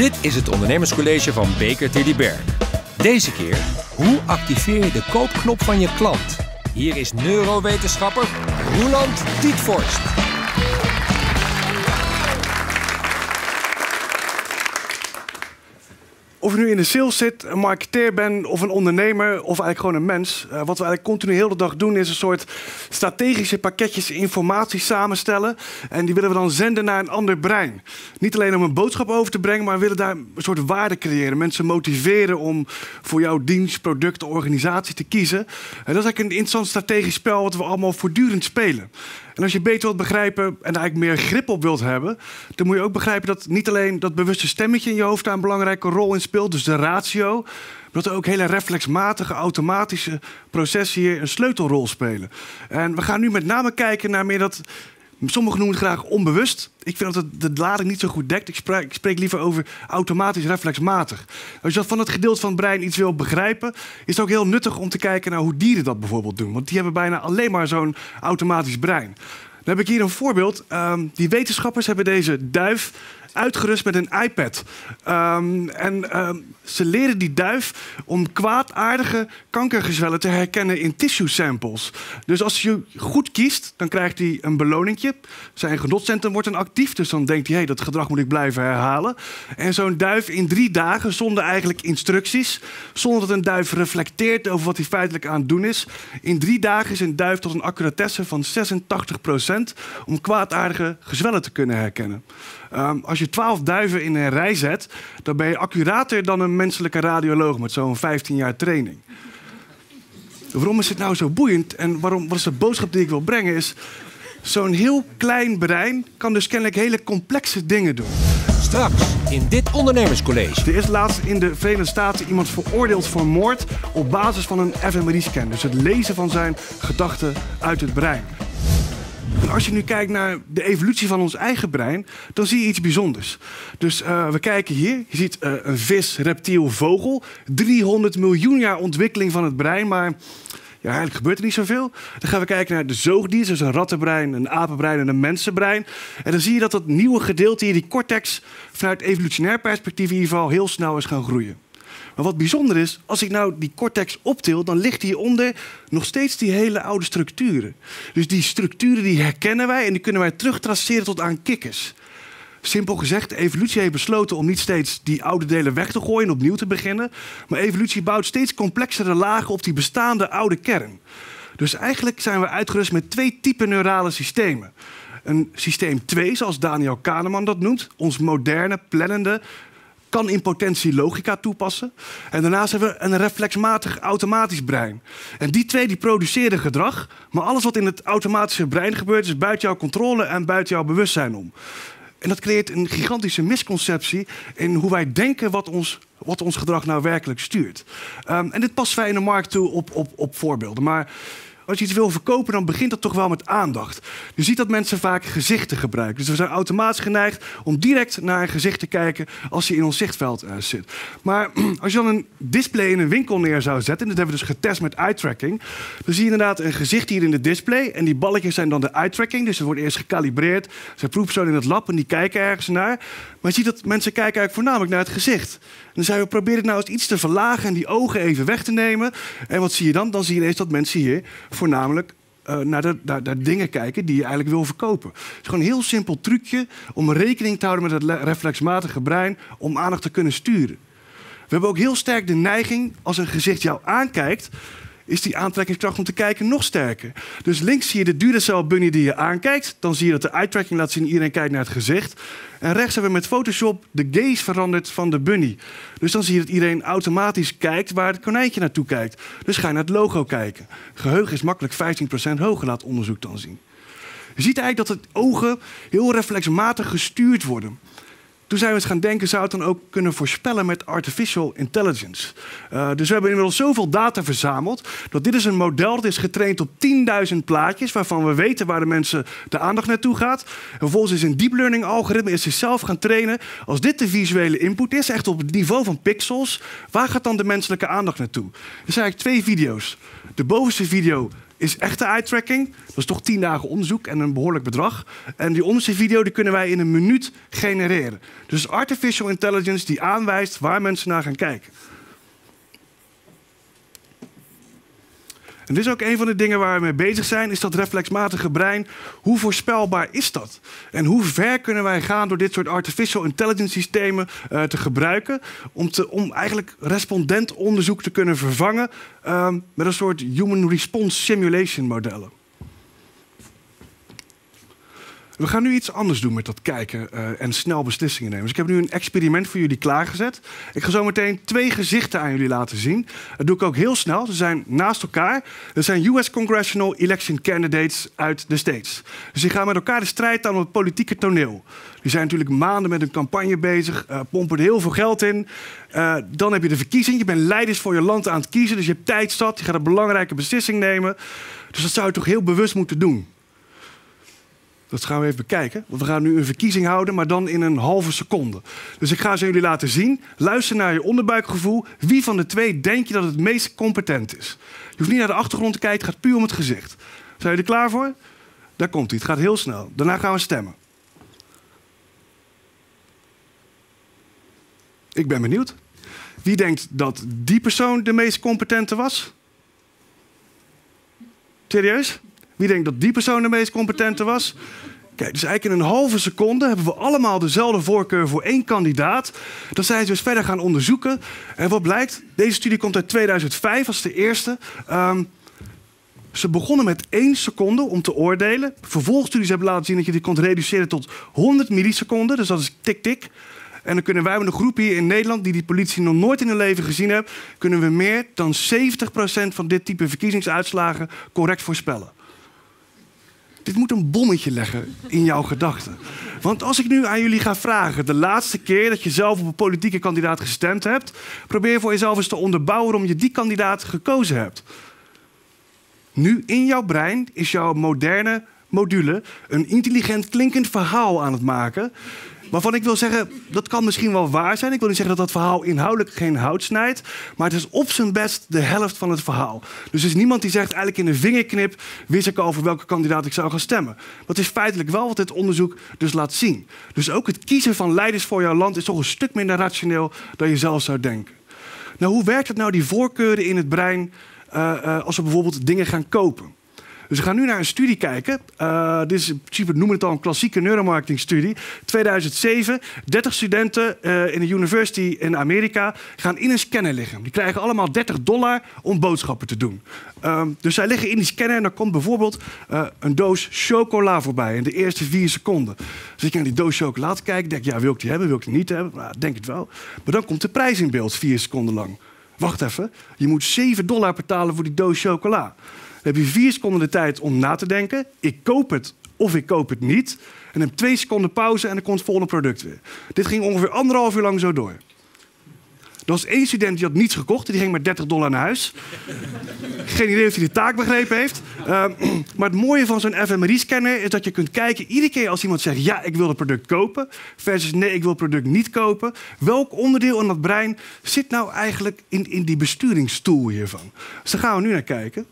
Dit is het ondernemerscollege van Baker Tilly Berg. Deze keer, hoe activeer je de koopknop van je klant? Hier is neurowetenschapper Roeland Dietvorst. Of je nu in de sales zit, een marketeer bent of een ondernemer of eigenlijk gewoon een mens. Wat we eigenlijk continu heel de dag doen is een soort strategische pakketjes informatie samenstellen. En die willen we dan zenden naar een ander brein. Niet alleen om een boodschap over te brengen, maar we willen daar een soort waarde creëren. Mensen motiveren om voor jouw dienst, product, organisatie te kiezen. En dat is eigenlijk een interessant strategisch spel wat we allemaal voortdurend spelen. En als je beter wilt begrijpen en eigenlijk meer grip op wilt hebben, dan moet je ook begrijpen dat niet alleen dat bewuste stemmetje in je hoofd daar een belangrijke rol in speelt, dus de ratio, maar dat er ook hele reflexmatige, automatische processen hier een sleutelrol spelen. En we gaan nu met name kijken naar meer dat, sommigen noemen het graag onbewust. Ik vind dat het de lading niet zo goed dekt. Ik spreek liever over automatisch reflexmatig. Als je dat van het gedeelte van het brein iets wil begrijpen, is het ook heel nuttig om te kijken naar hoe dieren dat bijvoorbeeld doen. Want die hebben bijna alleen maar zo'n automatisch brein. Dan heb ik hier een voorbeeld. Die wetenschappers hebben deze duif uitgerust met een iPad. Ze leren die duif om kwaadaardige kankergezwellen te herkennen in tissue samples. Dus als je goed kiest, dan krijgt hij een beloningje. Zijn genotcentrum wordt dan actief, dus dan denkt hij, hey, dat gedrag moet ik blijven herhalen. En zo'n duif in 3 dagen, zonder eigenlijk instructies, zonder dat een duif reflecteert over wat hij feitelijk aan het doen is. In 3 dagen is een duif tot een accuratesse van 86% om kwaadaardige gezwellen te kunnen herkennen. Als je 12 duiven in een rij zet, dan ben je accurater dan een menselijke radioloog met zo'n 15 jaar training. Waarom is dit nou zo boeiend en wat is de boodschap die ik wil brengen is, zo'n heel klein brein kan dus kennelijk hele complexe dingen doen. Straks in dit ondernemerscollege. Er is laatst in de Verenigde Staten iemand veroordeeld voor moord op basis van een fMRI-scan. Dus het lezen van zijn gedachten uit het brein. En als je nu kijkt naar de evolutie van ons eigen brein, dan zie je iets bijzonders. Dus we kijken hier, je ziet een vis, reptiel, vogel. 300 miljoen jaar ontwikkeling van het brein, maar ja, eigenlijk gebeurt er niet zoveel. Dan gaan we kijken naar de zoogdieren, dus een rattenbrein, een apenbrein en een mensenbrein. En dan zie je dat dat nieuwe gedeelte hier, die cortex, vanuit evolutionair perspectief in ieder geval heel snel is gaan groeien. Maar wat bijzonder is, als ik nou die cortex optil, dan ligt hieronder nog steeds die hele oude structuren. Dus die structuren die herkennen wij en die kunnen wij terugtraceren tot aan kikkers. Simpel gezegd, de evolutie heeft besloten om niet steeds die oude delen weg te gooien en opnieuw te beginnen. Maar evolutie bouwt steeds complexere lagen op die bestaande oude kern. Dus eigenlijk zijn we uitgerust met 2 typen neurale systemen. Een systeem 2, zoals Daniel Kahneman dat noemt, ons moderne, plannende, kan in potentie logica toepassen. En daarnaast hebben we een reflexmatig automatisch brein. En die 2 die produceren gedrag, maar alles wat in het automatische brein gebeurt is buiten jouw controle en buiten jouw bewustzijn om. En dat creëert een gigantische misconceptie in hoe wij denken wat ons gedrag nou werkelijk stuurt. En dit passen wij in de markt toe op voorbeelden. Maar als je iets wil verkopen, dan begint dat toch wel met aandacht. Je ziet dat mensen vaak gezichten gebruiken. Dus we zijn automatisch geneigd om direct naar een gezicht te kijken als hij in ons zichtveld zit. Maar als je dan een display in een winkel neer zou zetten, en dat hebben we dus getest met eye-tracking, dan zie je inderdaad een gezicht hier in het display. En die balkjes zijn dan de eye-tracking, dus ze worden eerst gekalibreerd. Ze proefpersonen in het lab en die kijken ergens naar. Maar je ziet dat mensen kijken eigenlijk voornamelijk naar het gezicht. En dan zeiden we, probeer het nou eens iets te verlagen en die ogen even weg te nemen. En wat zie je dan? Dan zie je ineens dat mensen hier voornamelijk naar dingen kijken die je eigenlijk wil verkopen. Het is gewoon een heel simpel trucje om rekening te houden met het reflexmatige brein om aandacht te kunnen sturen. We hebben ook heel sterk de neiging, als een gezicht jou aankijkt, is die aantrekkingskracht om te kijken nog sterker. Dus links zie je de Duracell bunny die je aankijkt. Dan zie je dat de eye-tracking laat zien, iedereen kijkt naar het gezicht. En rechts hebben we met Photoshop de gaze veranderd van de bunny. Dus dan zie je dat iedereen automatisch kijkt waar het konijntje naartoe kijkt. Dus ga je naar het logo kijken. Geheugen is makkelijk 15% hoger, laat onderzoek dan zien. Je ziet eigenlijk dat de ogen heel reflexmatig gestuurd worden. Toen zijn we eens gaan denken, zou het dan ook kunnen voorspellen met artificial intelligence? Dus we hebben inmiddels zoveel data verzameld, dat dit is een model dat is getraind op 10.000 plaatjes, waarvan we weten waar de mensen de aandacht naartoe gaat. En vervolgens is een deep learning algoritme zichzelf gaan trainen. Als dit de visuele input is, echt op het niveau van pixels, waar gaat dan de menselijke aandacht naartoe? Er zijn eigenlijk 2 video's. De bovenste video is echte eye-tracking. Dat is toch 10 dagen onderzoek en een behoorlijk bedrag. En die onderzoeksvideo die kunnen wij in een minuut genereren. Dus artificial intelligence die aanwijst waar mensen naar gaan kijken. En dit is ook een van de dingen waar we mee bezig zijn, is dat reflexmatige brein. Hoe voorspelbaar is dat? En hoe ver kunnen wij gaan door dit soort artificial intelligence systemen te gebruiken? Om eigenlijk respondent onderzoek te kunnen vervangen met een soort human response simulation modellen. We gaan nu iets anders doen met dat kijken en snel beslissingen nemen. Dus ik heb nu een experiment voor jullie klaargezet. Ik ga zo meteen 2 gezichten aan jullie laten zien. Dat doe ik ook heel snel. Ze zijn naast elkaar. Dat zijn US Congressional Election Candidates uit de States. Dus die gaan met elkaar de strijd aan op het politieke toneel. Die zijn natuurlijk maanden met een campagne bezig, pompen er heel veel geld in. Dan heb je de verkiezing. Je bent leiders voor je land aan het kiezen. Dus je hebt tijd zat. Je gaat een belangrijke beslissing nemen. Dus dat zou je toch heel bewust moeten doen. Dat gaan we even bekijken. Want we gaan nu een verkiezing houden, maar dan in een halve seconde. Dus ik ga ze jullie laten zien. Luister naar je onderbuikgevoel. Wie van de twee denk je dat het meest competent is? Je hoeft niet naar de achtergrond te kijken, het gaat puur om het gezicht. Zijn jullie er klaar voor? Daar komt hij. Het gaat heel snel. Daarna gaan we stemmen. Ik ben benieuwd. Wie denkt dat die persoon de meest competente was? Serieus? Wie denkt dat die persoon de meest competente was? Kijk, dus eigenlijk in een halve seconde hebben we allemaal dezelfde voorkeur voor één kandidaat. Dat zijn ze dus verder gaan onderzoeken. En wat blijkt? Deze studie komt uit 2005 als de eerste. Ze begonnen met 1 seconde om te oordelen. Vervolgstudies hebben laten zien dat je die kon reduceren tot 100 milliseconden. Dus dat is tik-tik. En dan kunnen wij met een groep hier in Nederland die die politie nog nooit in hun leven gezien heeft, kunnen we meer dan 70% van dit type verkiezingsuitslagen correct voorspellen. Dit moet een bommetje leggen in jouw gedachten. Want als ik nu aan jullie ga vragen, de laatste keer dat je zelf op een politieke kandidaat gestemd hebt, probeer voor jezelf eens te onderbouwen waarom je die kandidaat gekozen hebt. Nu in jouw brein is jouw moderne module een intelligent klinkend verhaal aan het maken, waarvan ik wil zeggen, dat kan misschien wel waar zijn. Ik wil niet zeggen dat dat verhaal inhoudelijk geen hout snijdt. Maar het is op zijn best de helft van het verhaal. Dus er is niemand die zegt, eigenlijk in een vingerknip wist ik al voor welke kandidaat ik zou gaan stemmen. Dat is feitelijk wel wat dit onderzoek dus laat zien. Dus ook het kiezen van leiders voor jouw land is toch een stuk minder rationeel dan je zelf zou denken. Nou, hoe werkt het nou, die voorkeuren in het brein, als we bijvoorbeeld dingen gaan kopen? Dus we gaan nu naar een studie kijken. Dit is in principe, noemen het al, een klassieke neuromarketingstudie. 2007, 30 studenten in de university in Amerika gaan in een scanner liggen. Die krijgen allemaal $30 om boodschappen te doen. Dus zij liggen in die scanner en dan komt bijvoorbeeld een doos chocola voorbij in de eerste 4 seconden. Dus ik naar die doos chocola te kijken, denk ja, wil ik die hebben, wil ik die niet hebben? Nou, denk het wel. Maar dan komt de prijs in beeld 4 seconden lang. Wacht even, je moet $7 betalen voor die doos chocola. Dan heb je 4 seconden de tijd om na te denken. Ik koop het of ik koop het niet. En heb 2 seconden pauze en dan komt het volgende product weer. Dit ging ongeveer 1,5 uur lang zo door. Er was 1 student die had niets gekocht. Die ging met $30 naar huis. Geen idee of hij de taak begrepen heeft. Maar het mooie van zo'n fMRI-scanner is dat je kunt kijken, iedere keer als iemand zegt ja, ik wil het product kopen, versus nee, ik wil het product niet kopen. Welk onderdeel in dat brein zit nou eigenlijk in die besturingsstoel hiervan? Dus daar gaan we nu naar kijken.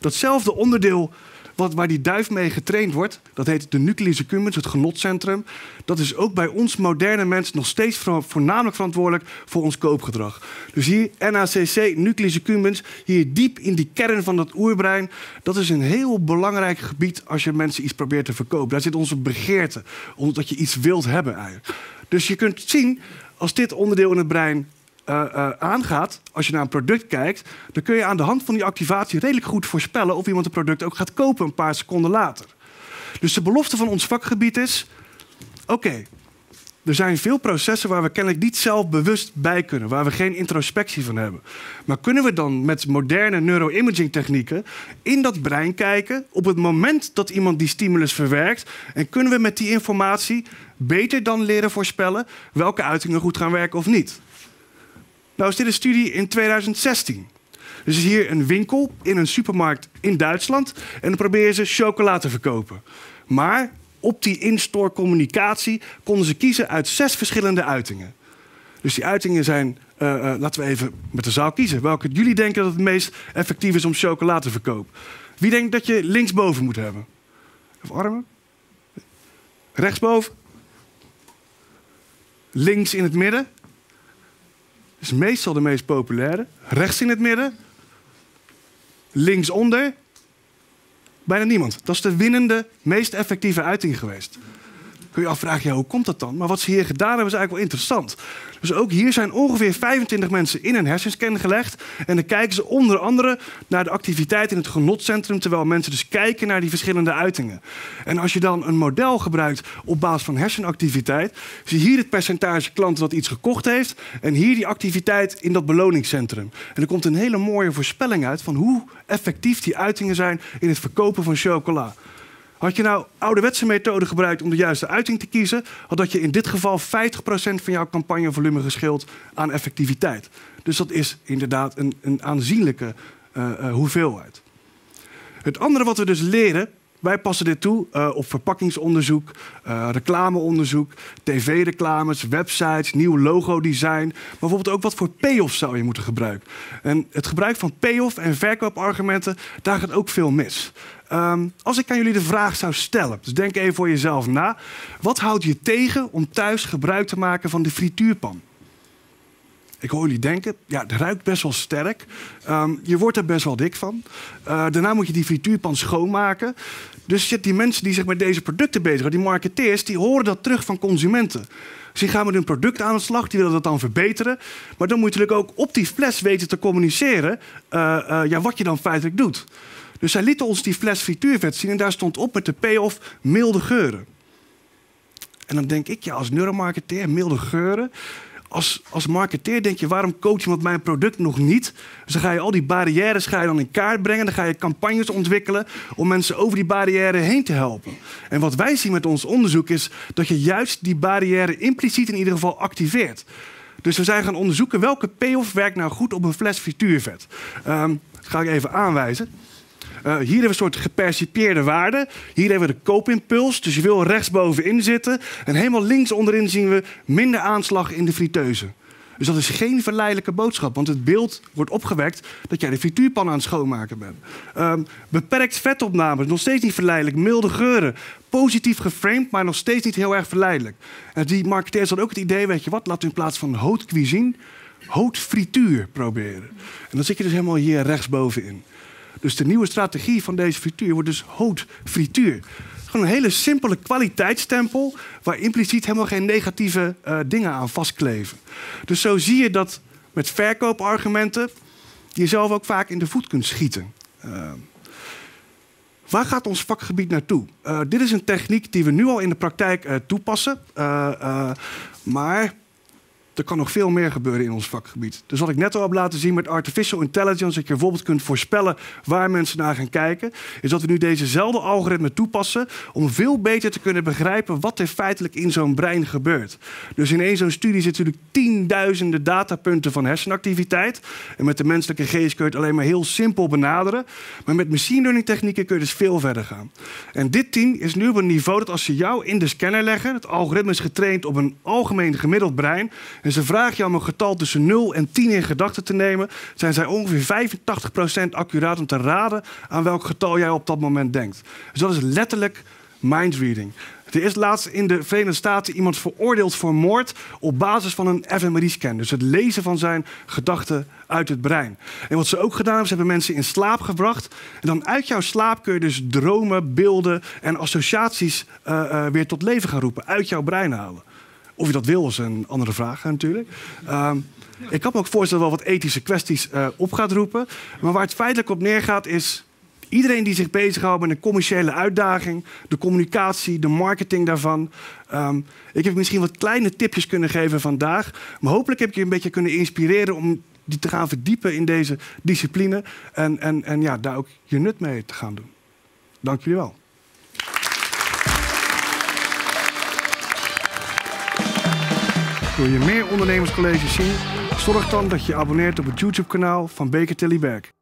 Datzelfde onderdeel waar die duif mee getraind wordt, dat heet de nucleus accumbens, het genotcentrum. Dat is ook bij ons moderne mensen nog steeds voornamelijk verantwoordelijk voor ons koopgedrag. Dus hier NACC, nucleus accumbens, hier diep in die kern van dat oerbrein. Dat is een heel belangrijk gebied als je mensen iets probeert te verkopen. Daar zit onze begeerte, omdat je iets wilt hebben eigenlijk. Dus je kunt zien, als dit onderdeel in het brein aangaat, als je naar een product kijkt, dan kun je aan de hand van die activatie redelijk goed voorspellen of iemand het product ook gaat kopen een paar seconden later. Dus de belofte van ons vakgebied is, oké, er zijn veel processen waar we kennelijk niet zelf bewust bij kunnen, waar we geen introspectie van hebben. Maar kunnen we dan met moderne neuroimaging technieken in dat brein kijken op het moment dat iemand die stimulus verwerkt en kunnen we met die informatie beter dan leren voorspellen welke uitingen goed gaan werken of niet? Nou is dit een studie in 2016. Dus is hier een winkel in een supermarkt in Duitsland en dan proberen ze chocola te verkopen. Maar op die in-store communicatie konden ze kiezen uit 6 verschillende uitingen. Dus die uitingen zijn... laten we even met de zaal kiezen. Welke jullie denken dat het meest effectief is om chocola te verkopen? Wie denkt dat je linksboven moet hebben? Of armen? Rechtsboven? Links in het midden? Dat is meestal de meest populaire. Rechts in het midden? Linksonder? Bijna niemand. Dat is de winnende, meest effectieve uiting geweest. Kun je afvragen, ja, hoe komt dat dan? Maar wat ze hier gedaan hebben is eigenlijk wel interessant. Dus ook hier zijn ongeveer 25 mensen in een hersenscan gelegd. En dan kijken ze onder andere naar de activiteit in het genotcentrum... terwijl mensen dus kijken naar die verschillende uitingen. En als je dan een model gebruikt op basis van hersenactiviteit... zie je hier het percentage klanten dat iets gekocht heeft... en hier die activiteit in dat beloningscentrum. En er komt een hele mooie voorspelling uit... van hoe effectief die uitingen zijn in het verkopen van chocola. Had je nou ouderwetse methode gebruikt om de juiste uiting te kiezen... had je in dit geval 50% van jouw campagnevolume geschild aan effectiviteit. Dus dat is inderdaad een aanzienlijke hoeveelheid. Het andere wat we dus leren... Wij passen dit toe op verpakkingsonderzoek, reclameonderzoek... tv-reclames, websites, nieuw logodesign. Maar bijvoorbeeld ook wat voor payoff zou je moeten gebruiken. En het gebruik van payoff en verkoopargumenten, daar gaat ook veel mis. Als ik aan jullie de vraag zou stellen, dus denk even voor jezelf na... wat houdt je tegen om thuis gebruik te maken van de frituurpan? Ik hoor jullie denken, ja, het ruikt best wel sterk. Je wordt er best wel dik van. Daarna moet je die frituurpan schoonmaken. Dus die mensen die zich met deze producten bezighouden, die marketeers, die horen dat terug van consumenten. Dus die gaan met hun product aan de slag, die willen dat dan verbeteren. Maar dan moet je natuurlijk ook op die fles weten te communiceren ja, wat je dan feitelijk doet. Dus zij lieten ons die fles frituurvet zien en daar stond op met de payoff milde geuren. En dan denk ik, ja, als neuromarketeer, milde geuren... Als marketeer denk je, waarom coach iemand mijn product nog niet? Dus dan ga je al die barrières dan in kaart brengen. Dan ga je campagnes ontwikkelen om mensen over die barrière heen te helpen. En wat wij zien met ons onderzoek is dat je juist die barrière impliciet in ieder geval activeert. Dus we zijn gaan onderzoeken welke payoff werkt nou goed op een fles frituurvet. Dat ga ik even aanwijzen. Hier hebben we een soort gepercipieerde waarde. Hier hebben we de koopimpuls, dus je wil rechtsbovenin zitten. En helemaal links onderin zien we minder aanslag in de friteuse. Dus dat is geen verleidelijke boodschap, want het beeld wordt opgewekt... dat jij de frituurpan aan het schoonmaken bent. Beperkt vetopname, nog steeds niet verleidelijk. Milde geuren, positief geframed, maar nog steeds niet heel erg verleidelijk. En die marketeers hadden ook het idee, weet je wat... laten we in plaats van haute cuisine, haute frituur proberen. En dan zit je dus helemaal hier rechtsbovenin. Dus de nieuwe strategie van deze frituur wordt dus haute frituur. Gewoon een hele simpele kwaliteitstempel... waar impliciet helemaal geen negatieve dingen aan vastkleven. Dus zo zie je dat met verkoopargumenten... jezelf ook vaak in de voet kunt schieten. Waar gaat ons vakgebied naartoe? Dit is een techniek die we nu al in de praktijk toepassen. Maar... er kan nog veel meer gebeuren in ons vakgebied. Dus wat ik net al heb laten zien met artificial intelligence... dat je bijvoorbeeld kunt voorspellen waar mensen naar gaan kijken... is dat we nu dezezelfde algoritme toepassen... om veel beter te kunnen begrijpen wat er feitelijk in zo'n brein gebeurt. Dus in één zo'n studie zitten natuurlijk tienduizenden datapunten van hersenactiviteit. En met de menselijke geest kun je het alleen maar heel simpel benaderen. Maar met machine learning technieken kun je dus veel verder gaan. En dit team is nu op een niveau dat als ze jou in de scanner leggen... het algoritme is getraind op een algemeen gemiddeld brein... en ze vragen je om een getal tussen 0 en 10 in gedachten te nemen... zijn zij ongeveer 85% accuraat om te raden aan welk getal jij op dat moment denkt. Dus dat is letterlijk mindreading. Er is laatst in de Verenigde Staten iemand veroordeeld voor moord... op basis van een fMRI-scan. Dus het lezen van zijn gedachten uit het brein. En wat ze ook gedaan hebben, ze hebben mensen in slaap gebracht. En dan uit jouw slaap kun je dus dromen, beelden en associaties weer tot leven gaan roepen. Uit jouw brein halen. Of je dat wil, is een andere vraag natuurlijk. Ik kan me ook voorstellen dat wel wat ethische kwesties op gaat roepen. Maar waar het feitelijk op neergaat is... iedereen die zich bezighoudt met een commerciële uitdaging... de communicatie, de marketing daarvan. Ik heb misschien wat kleine tipjes kunnen geven vandaag. Maar hopelijk heb ik je een beetje kunnen inspireren... om die te gaan verdiepen in deze discipline. En ja, daar ook je nut mee te gaan doen. Dank jullie wel. Wil je meer ondernemerscolleges zien? Zorg dan dat je abonneert op het YouTube-kanaal van Baker Tilly Nederland.